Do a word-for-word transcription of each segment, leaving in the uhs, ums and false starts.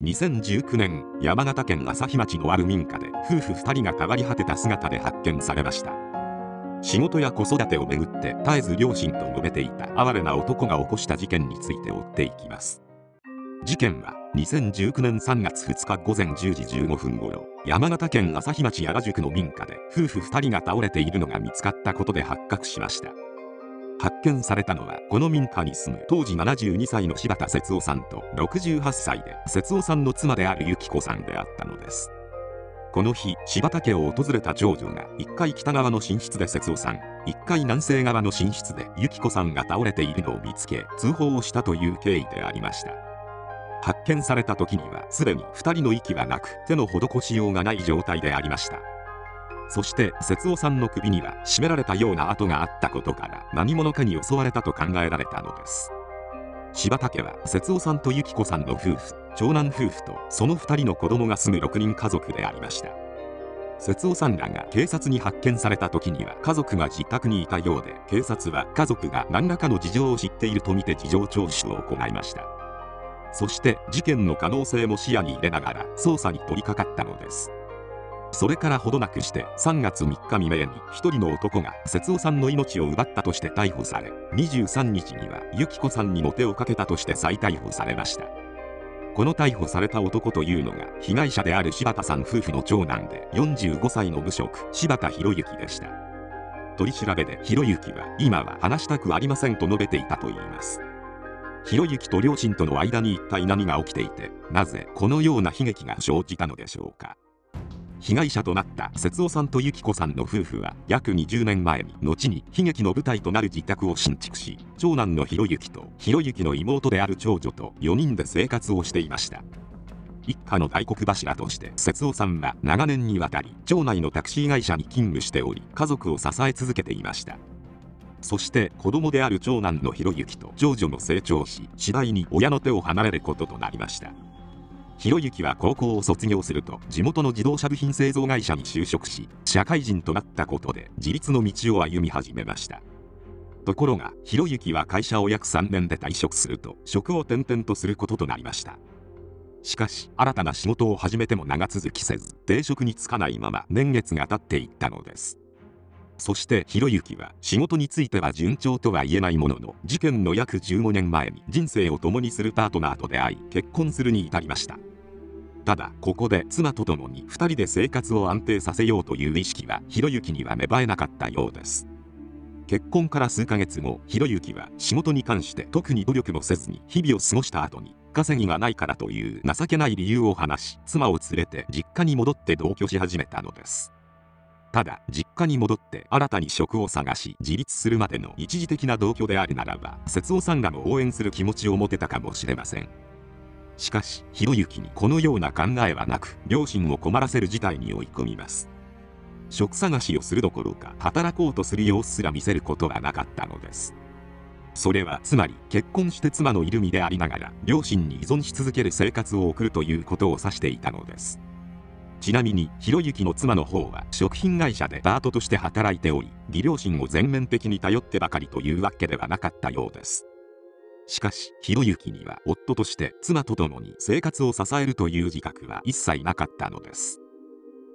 にせんじゅうきゅうねん、山形県朝日町のある民家で夫婦ふたりが変わり果てた姿で発見されました。仕事や子育てをめぐって絶えず両親と揉めていた哀れな男が起こした事件について追っていきます。事件はにせんじゅうきゅうねんさんがつふつかごぜんじゅうじじゅうごふん頃、山形県朝日町原宿の民家で夫婦ふたりが倒れているのが見つかったことで発覚しました。発見されたのはこの民家に住む当時ななじゅうにさいの柴田節夫さんとろくじゅうはっさいで節夫さんの妻である幸子さんであったのです。この日、柴田家を訪れた長女がいっかい北側の寝室で節夫さん、いっかい南西側の寝室で幸子さんが倒れているのを見つけ通報をしたという経緯でありました。発見された時にはすでにふたりの息はなく、手の施しようがない状態でありました。そして節夫さんの首には絞められたような跡があったことから、何者かに襲われたと考えられたのです。柴田家は節夫さんと幸子さんの夫婦、長男夫婦とそのふたりの子供が住むろくにんかぞくでありました。節夫さんらが警察に発見された時には家族が自宅にいたようで、警察は家族が何らかの事情を知っているとみて事情聴取を行いました。そして事件の可能性も視野に入れながら捜査に取り掛かったのです。それからほどなくしてさんがつみっか未明にひとりの男が節夫さんの命を奪ったとして逮捕され、にじゅうさんにちには幸子さんにも手をかけたとして再逮捕されました。この逮捕された男というのが被害者である柴田さん夫婦の長男でよんじゅうごさいの無職、柴田博之でした。取り調べで博之は今は話したくありませんと述べていたといいます。博之と両親との間に一体何が起きていて、なぜこのような悲劇が生じたのでしょうか。被害者となった節夫さんと幸子さんの夫婦は約にじゅうねんまえに、後に悲劇の舞台となる自宅を新築し、長男の博之と博之の妹である長女とよにんで生活をしていました。一家の大黒柱として節夫さんは長年にわたり町内のタクシー会社に勤務しており、家族を支え続けていました。そして子供である長男の博之と長女も成長し、次第に親の手を離れることとなりました。博之は高校を卒業すると地元の自動車部品製造会社に就職し、社会人となったことで自立の道を歩み始めました。ところが博之は会社を約さんねんで退職すると、職を転々とすることとなりました。しかし新たな仕事を始めても長続きせず、定職に就かないまま年月が経っていったのです。そして博之は仕事については順調とは言えないものの、事件の約じゅうごねんまえに人生を共にするパートナーと出会い、結婚するに至りました。ただここで妻と共にふたりで生活を安定させようという意識は博之には芽生えなかったようです。結婚から数ヶ月後、博之は仕事に関して特に努力もせずに日々を過ごした後に、稼ぎがないからという情けない理由を話し、妻を連れて実家に戻って同居し始めたのです。ただ実家に戻って新たに職を探し、自立するまでの一時的な同居であるならば、節夫さんらも応援する気持ちを持てたかもしれません。しかし博之にこのような考えはなく、両親を困らせる事態に追い込みます。職探しをするどころか働こうとする様子すら見せることはなかったのです。それはつまり結婚して妻のいる身でありながら両親に依存し続ける生活を送るということを指していたのです。ちなみに博之の妻の方は食品会社でパートとして働いており、義両親を全面的に頼ってばかりというわけではなかったようです。しかし博之には夫として妻と共に生活を支えるという自覚は一切なかったのです。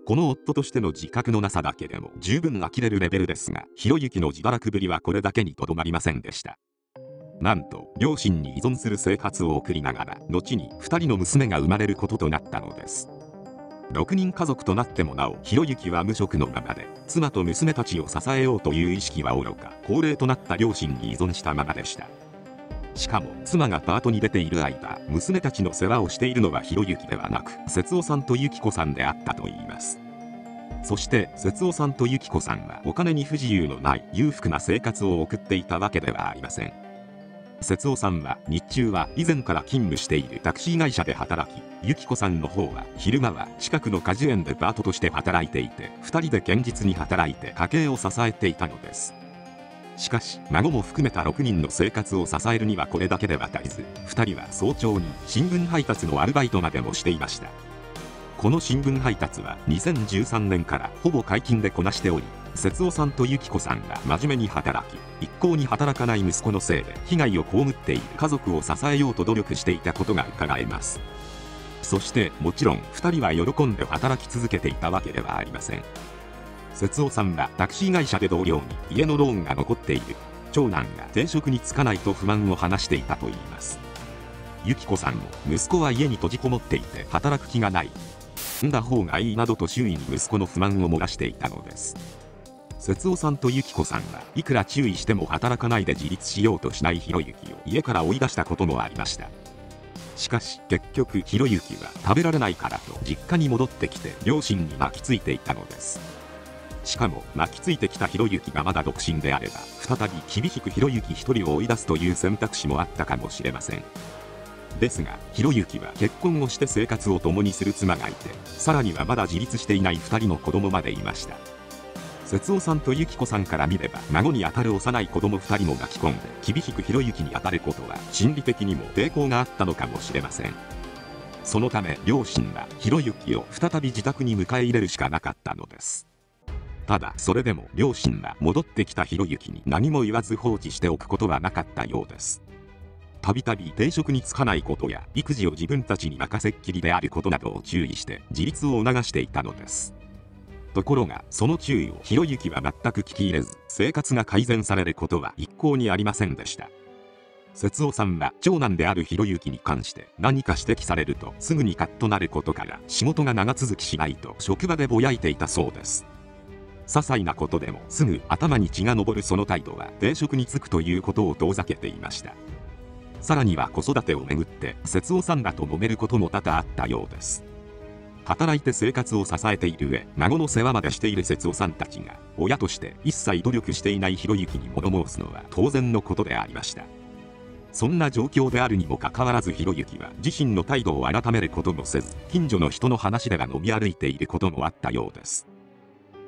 この夫としての自覚のなさだけでも十分呆れるレベルですが、博之の自堕落ぶりはこれだけにとどまりませんでした。なんと両親に依存する生活を送りながら、後にふたりの娘が生まれることとなったのです。ろくにんかぞくとなってもなお、博之は無職のままで、妻と娘たちを支えようという意識はおろか、高齢となった両親に依存したままでした。しかも妻がパートに出ている間、娘たちの世話をしているのは博之ではなく節夫さんと幸子さんであったといいます。そして節夫さんと幸子さんはお金に不自由のない裕福な生活を送っていたわけではありません。節夫さんは日中は以前から勤務しているタクシー会社で働き、幸子さんの方は昼間は近くの果樹園でパートとして働いていて、ふたりで堅実に働いて家計を支えていたのです。しかし孫も含めたろくにんの生活を支えるにはこれだけでは足りず、ふたりは早朝に新聞配達のアルバイトまでもしていました。この新聞配達はにせんじゅうさんねんからほぼ解禁でこなしており、節夫さんと幸子さんが真面目に働き、一向に働かない息子のせいで被害を被っている家族を支えようと努力していたことがうかがえます。そしてもちろんふたりは喜んで働き続けていたわけではありません。節夫さんはタクシー会社で同僚に家のローンが残っている、長男が転職に就かないと不満を話していたといいます。由紀子さんも息子は家に閉じこもっていて働く気がない、産んだ方がいいなどと周囲に息子の不満を漏らしていたのです。節夫さんと由紀子さんはいくら注意しても働かないで自立しようとしない弘之を家から追い出したこともありました。しかし結局弘之は食べられないからと実家に戻ってきて両親に巻きついていたのです。しかも巻きついてきた弘之がまだ独身であれば再び厳しく弘之一人を追い出すという選択肢もあったかもしれません。ですが弘之は結婚をして生活を共にする妻がいて、さらにはまだ自立していないふたりの子供までいました。節夫さんと由紀子さんから見れば孫にあたる幼い子供ふたりも巻き込んで厳しく弘之に当たることは心理的にも抵抗があったのかもしれません。そのため両親は弘之を再び自宅に迎え入れるしかなかったのです。ただそれでも両親は戻ってきた弘之に何も言わず放置しておくことはなかったようです。たびたび定職に就かないことや育児を自分たちに任せっきりであることなどを注意して自立を促していたのです。ところがその注意を弘之は全く聞き入れず、生活が改善されることは一向にありませんでした。節夫さんは長男である弘之に関して何か指摘されるとすぐにカッとなることから、仕事が長続きしないと職場でぼやいていたそうです。些細なことでもすぐ頭に血が上るその態度は定職に就くということを遠ざけていました。さらには子育てをめぐって節夫さんらと揉めることも多々あったようです。働いて生活を支えている上、孫の世話までしている節夫さんたちが親として一切努力していない弘之に物申すのは当然のことでありました。そんな状況であるにもかかわらず弘之は自身の態度を改めることもせず、近所の人の話では飲み歩いていることもあったようです。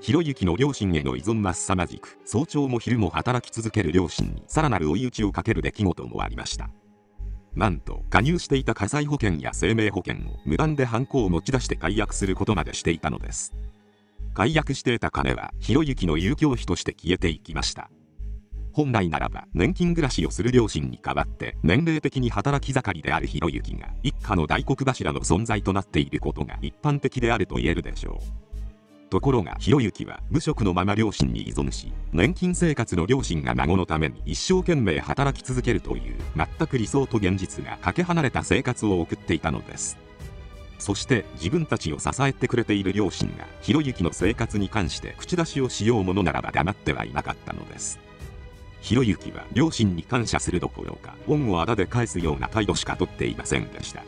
弘之の両親への依存は凄まじく、早朝も昼も働き続ける両親にさらなる追い打ちをかける出来事もありました。なんと加入していた火災保険や生命保険を無断でハンコを持ち出して解約することまでしていたのです。解約していた金は弘之の遊興費として消えていきました。本来ならば年金暮らしをする両親に代わって年齢的に働き盛りである弘之が一家の大黒柱の存在となっていることが一般的であると言えるでしょう。ところが弘之は無職のまま両親に依存し、年金生活の両親が孫のために一生懸命働き続けるという全く理想と現実がかけ離れた生活を送っていたのです。そして自分たちを支えてくれている両親が弘之の生活に関して口出しをしようものならば黙ってはいなかったのです。弘之は両親に感謝するどころか恩をあだで返すような態度しかとっていませんでした。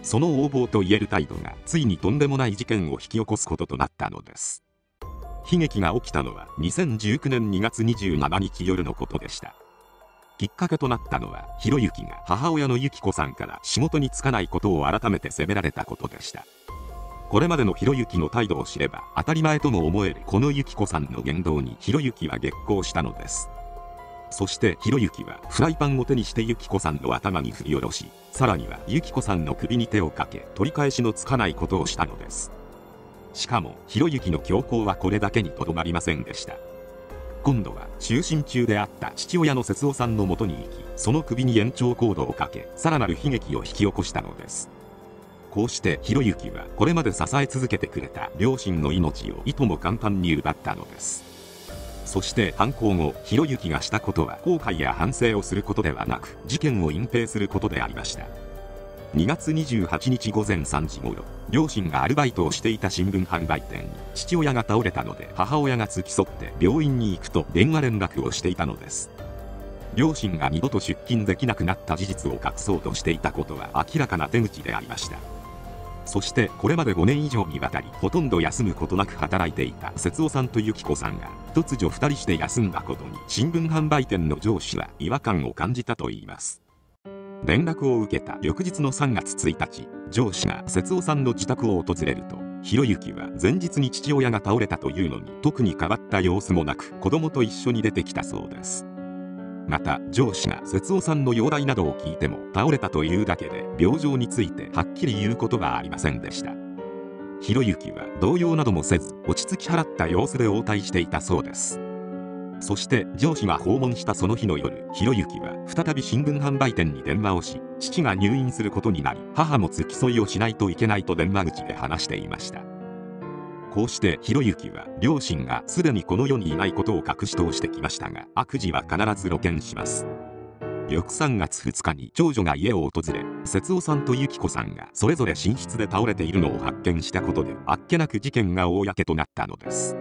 その横暴といえる態度がついにとんでもない事件を引き起こすこととなったのです。悲劇が起きたのはにせんじゅうきゅうねんにがつにじゅうしちにち夜のことでした。きっかけとなったのは弘之が母親の由紀子さんから仕事に就かないことを改めて責められたことでした。これまでの弘之の態度を知れば当たり前とも思えるこの由紀子さんの言動に弘之は激高したのです。そして弘之はフライパンを手にして由紀子さんの頭に振り下ろし、さらには由紀子さんの首に手をかけ取り返しのつかないことをしたのです。しかも弘之の強行はこれだけにとどまりませんでした。今度は就寝中であった父親の節夫さんのもとに行き、その首に延長コードをかけさらなる悲劇を引き起こしたのです。こうして弘之はこれまで支え続けてくれた両親の命をいとも簡単に奪ったのです。そして犯行後、弘之がしたことは後悔や反省をすることではなく、事件を隠蔽することでありました。にがつにじゅうはちにちごぜんさんじごろ、両親がアルバイトをしていた新聞販売店に父親が倒れたので母親が付き添って病院に行くと電話連絡をしていたのです。両親が二度と出勤できなくなった事実を隠そうとしていたことは明らかな手口でありました。そしてこれまでごねん以上にわたりほとんど休むことなく働いていた節夫さんと由紀子さんが突如ふたりして休んだことに、新聞販売店の上司は違和感を感じたといいます。連絡を受けた翌日のさんがつついたち、上司が節夫さんの自宅を訪れると、弘之は前日に父親が倒れたというのに特に変わった様子もなく子供と一緒に出てきたそうです。また上司が節夫さんの容体などを聞いても倒れたというだけで病状についてはっきり言うことはありませんでした。弘之は動揺などもせず落ち着き払った様子で応対していたそうです。そして上司が訪問したその日の夜、ひろゆきは再び新聞販売店に電話をし、父が入院することになり、母も付き添いをしないといけないと電話口で話していました。こうしてひろゆきは両親がすでにこの世にいないことを隠し通してきましたが、悪事は必ず露見します。翌さんがつふつかに長女が家を訪れ、節夫さんとゆき子さんがそれぞれ寝室で倒れているのを発見したことで、あっけなく事件が公となったのです。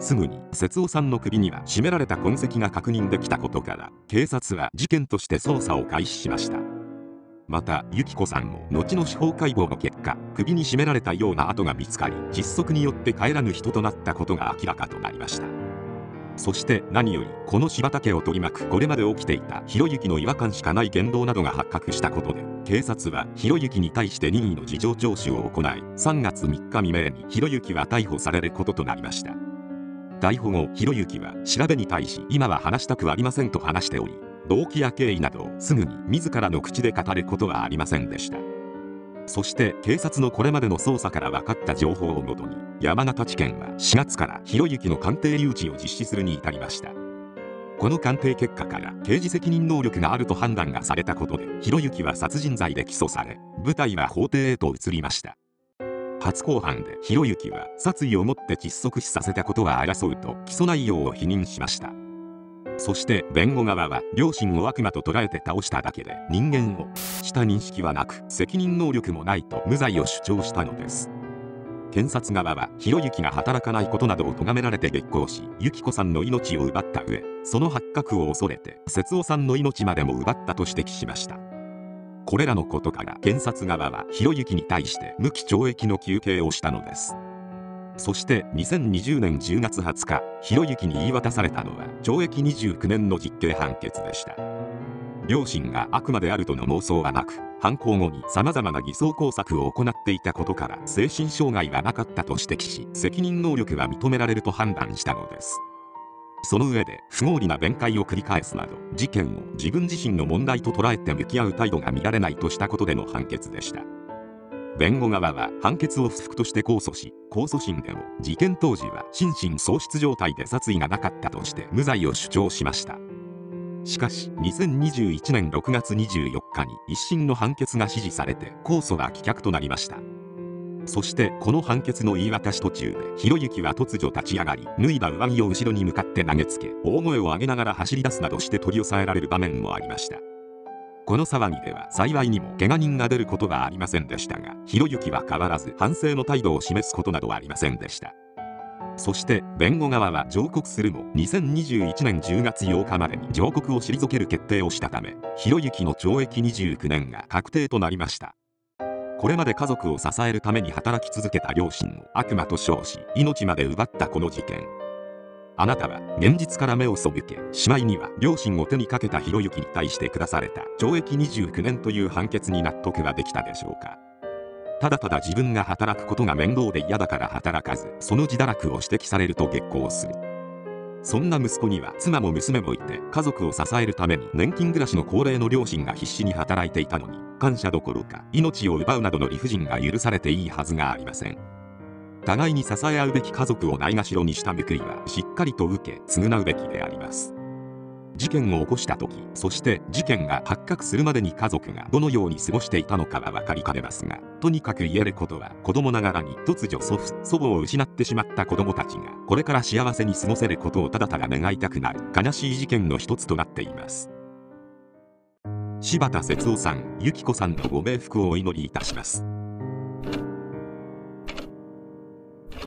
すぐに節夫さんの首には絞められた痕跡が確認できたことから、警察は事件として捜査を開始しました。またゆき子さんも後の司法解剖の結果、首に絞められたような跡が見つかり、窒息によって帰らぬ人となったことが明らかとなりました。そして何より、この柴田家を取り巻くこれまで起きていたひろゆきの違和感しかない言動などが発覚したことで、警察はひろゆきに対して任意の事情聴取を行い、さんがつみっか未明にひろゆきは逮捕されることとなりました。逮捕後、ひろゆきは調べに対し、今は話したくありませんと話しており、動機や経緯などをすぐに自らの口で語ることはありませんでした。そして警察のこれまでの捜査から分かった情報をもとに、山形地検はしがつからひろゆきの鑑定留置を実施するに至りました。この鑑定結果から、刑事責任能力があると判断がされたことで、ひろゆきは殺人罪で起訴され、舞台は法廷へと移りました。初公判でひろゆきは殺意をもって窒息死させたことは争うと起訴内容を否認しました。そして弁護側は、両親を悪魔と捉えて倒しただけで人間をした認識はなく、責任能力もないと無罪を主張したのです。検察側はひろゆきが働かないことなどを咎められて激高し、ゆき子さんの命を奪った上、その発覚を恐れて節夫さんの命までも奪ったと指摘しました。これらのことから、検察側はひろゆきに対して無期懲役の求刑をしたのです。そしてにせんにじゅうねんじゅうがつはつか、ひろゆきに言い渡されたのはちょうえきにじゅうきゅうねんの実刑判決でした。両親が悪魔であるとの妄想はなく、犯行後に様々な偽装工作を行っていたことから、精神障害はなかったと指摘し、責任能力は認められると判断したのです。その上で、不合理な弁解を繰り返すなど、事件を自分自身の問題と捉えて向き合う態度が見られないとしたことでの判決でした。弁護側は判決を不服として控訴し、控訴審でも事件当時は心神喪失状態で殺意がなかったとして無罪を主張しました。しかしにせんにじゅういちねんろくがつにじゅうよっかに一審の判決が支持されて、控訴は棄却となりました。そしてこの判決の言い渡し途中で、ひろゆきは突如立ち上がり、脱いだ上着を後ろに向かって投げつけ、大声を上げながら走り出すなどして取り押さえられる場面もありました。この騒ぎでは幸いにも怪我人が出ることはありませんでしたが、ひろゆきは変わらず反省の態度を示すことなどはありませんでした。そして弁護側は上告するも、にせんにじゅういちねんじゅうがつようかまでに上告を退ける決定をしたため、ひろゆきのちょうえきにじゅうきゅうねんが確定となりました。これまで家族を支えるために働き続けた両親を悪魔と称し、命まで奪ったこの事件、あなたは現実から目を背け、しまいには両親を手にかけたひろゆきに対して下されたちょうえきにじゅうきゅうねんという判決に納得はできたでしょうか。ただただ自分が働くことが面倒で嫌だから働かず、その自堕落を指摘されると激高する。そんな息子には妻も娘もいて、家族を支えるために年金暮らしの高齢の両親が必死に働いていたのに、感謝どころか命を奪うなどの理不尽が許されていいはずがありません。互いに支え合うべき家族をないがしろにした報いはしっかりと受け、償うべきであります。事件を起こした時、そして事件が発覚するまでに家族がどのように過ごしていたのかは分かりかねますが、とにかく言えることは、子供ながらに突如祖父祖母を失ってしまった子供たちがこれから幸せに過ごせることをただただ願いたくなる悲しい事件の一つとなっています。柴田節夫さん、ゆき子さんのご冥福をお祈りいたします。